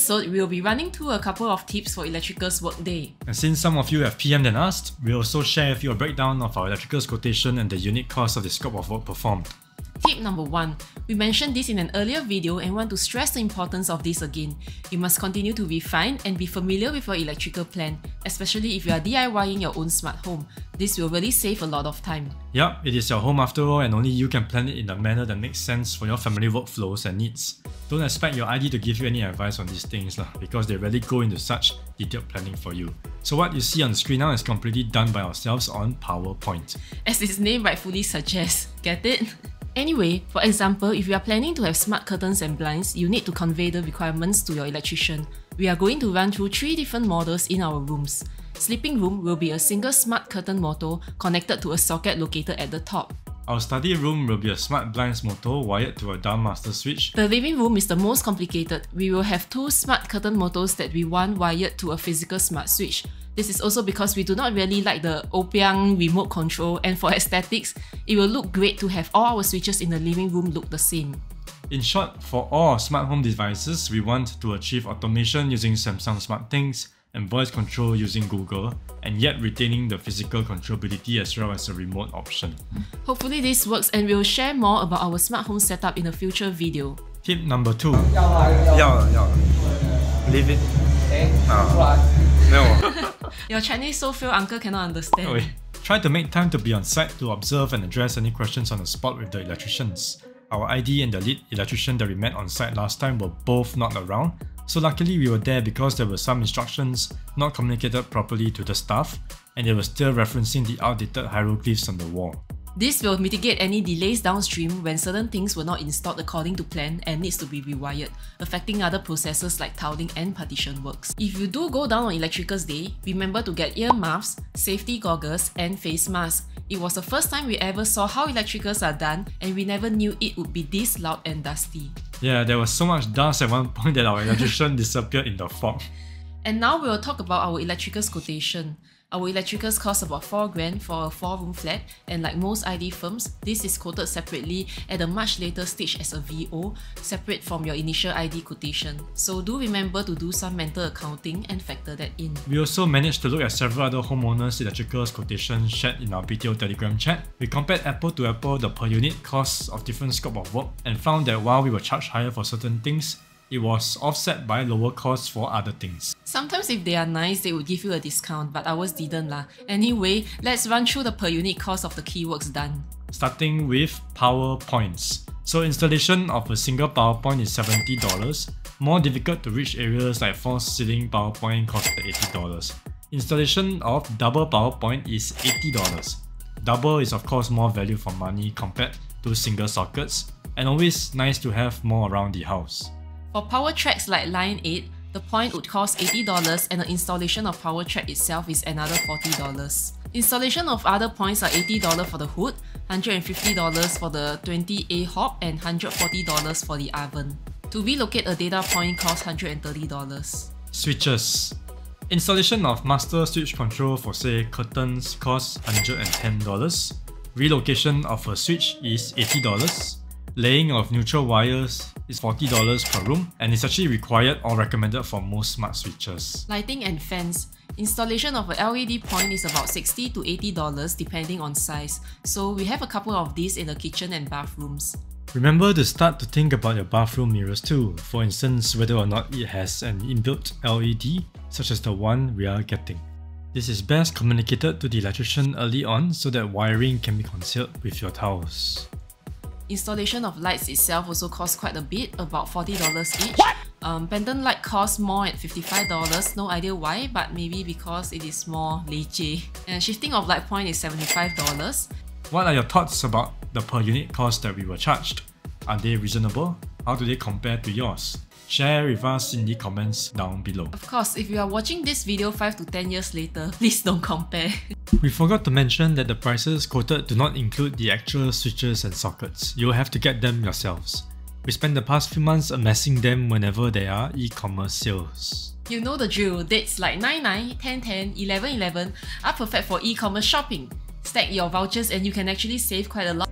episode, we'll be running through a couple of tips for electricals workday. And since some of you have PM'd and asked, we'll also share with you a breakdown of our electricals quotation and the unit cost of the scope of work performed. Tip number 1. We mentioned this in an earlier video and want to stress the importance of this again. You must continue to refine and be familiar with your electrical plan, especially if you are DIYing your own smart home. This will really save a lot of time. Yup, it is your home after all, and only you can plan it in a manner that makes sense for your family workflows and needs. Don't expect your ID to give you any advice on these things because they rarely go into such detailed planning for you. So what you see on the screen now is completely done by ourselves on PowerPoint. As its name rightfully suggests. Get it? Anyway, for example, if you are planning to have smart curtains and blinds, you need to convey the requirements to your electrician. We are going to run through 3 different models in our rooms. Sleeping room will be a single smart curtain motor connected to a socket located at the top. Our study room will be a smart blinds motor wired to a down master switch. The living room is the most complicated. We will have 2 smart curtain motors that we want wired to a physical smart switch. This is also because we do not really like the opiang remote control, and for aesthetics, it will look great to have all our switches in the living room look the same. In short, for all our smart home devices, we want to achieve automation using Samsung SmartThings and voice control using Google, and yet retaining the physical controllability as well as a remote option. Hopefully this works, and we'll share more about our smart home setup in a future video. Tip number 2. Leave it. No. Your Chinese so-fail uncle cannot understand. Oh, try to make time to be on site to observe and address any questions on the spot with the electricians. Our ID and the lead electrician that we met on site last time were both not around, so luckily we were there because there were some instructions not communicated properly to the staff, and they were still referencing the outdated hieroglyphs on the wall. This will mitigate any delays downstream when certain things were not installed according to plan and needs to be rewired, affecting other processes like tiling and partition works. If you do go down on electricals day, remember to get ear muffs, safety goggles, and face masks. It was the first time we ever saw how electricals are done, and we never knew it would be this loud and dusty. Yeah, there was so much dust at one point that our electrician disappeared in the fog. And now we'll talk about our electricals quotation. Our electricals cost about 4 grand for a 4-room flat, and like most ID firms, this is quoted separately at a much later stage as a VO, separate from your initial ID quotation. So do remember to do some mental accounting and factor that in. We also managed to look at several other homeowners' electricals quotations shared in our BTO Telegram chat. We compared apple to apple the per unit costs of different scope of work, and found that while we were charged higher for certain things, it was offset by lower costs for other things. Sometimes if they are nice, they would give you a discount, but ours didn't lah. Anyway, let's run through the per unit cost of the keyworks done. Starting with PowerPoints. So installation of a single PowerPoint is $70. More difficult to reach areas like false ceiling PowerPoint cost $80. Installation of double PowerPoint is $80. Double is of course more value for money compared to single sockets, and always nice to have more around the house. For power tracks like Line 8, the point would cost $80, and the installation of power track itself is another $40. Installation of other points are $80 for the hood, $150 for the 20A hob, and $140 for the oven. To relocate a data point costs $130. Switches. Installation of master switch control for say curtains costs $110. Relocation of a switch is $80. Laying of neutral wires is $40 per room, and it's actually required or recommended for most smart switches. Lighting and fans. Installation of a LED point is about $60 to $80 depending on size, so we have a couple of these in the kitchen and bathrooms. Remember to start to think about your bathroom mirrors too, for instance whether or not it has an inbuilt LED such as the one we are getting. This is best communicated to the electrician early on so that wiring can be concealed with your towels. Installation of lights itself also costs quite a bit, about $40 each. Pendant light costs more at $55, no idea why, but maybe because it is more leceh. And shifting of light point is $75. What are your thoughts about the per unit cost that we were charged? Are they reasonable? How do they compare to yours? Share with us in the comments down below. Of course, if you are watching this video 5 to 10 years later, please don't compare. We forgot to mention that the prices quoted do not include the actual switches and sockets. You'll have to get them yourselves. We spent the past few months amassing them whenever there are e-commerce sales. You know the drill, dates like 9-9, 10-10, 11-11 are perfect for e-commerce shopping. Stack your vouchers and you can actually save quite a lot.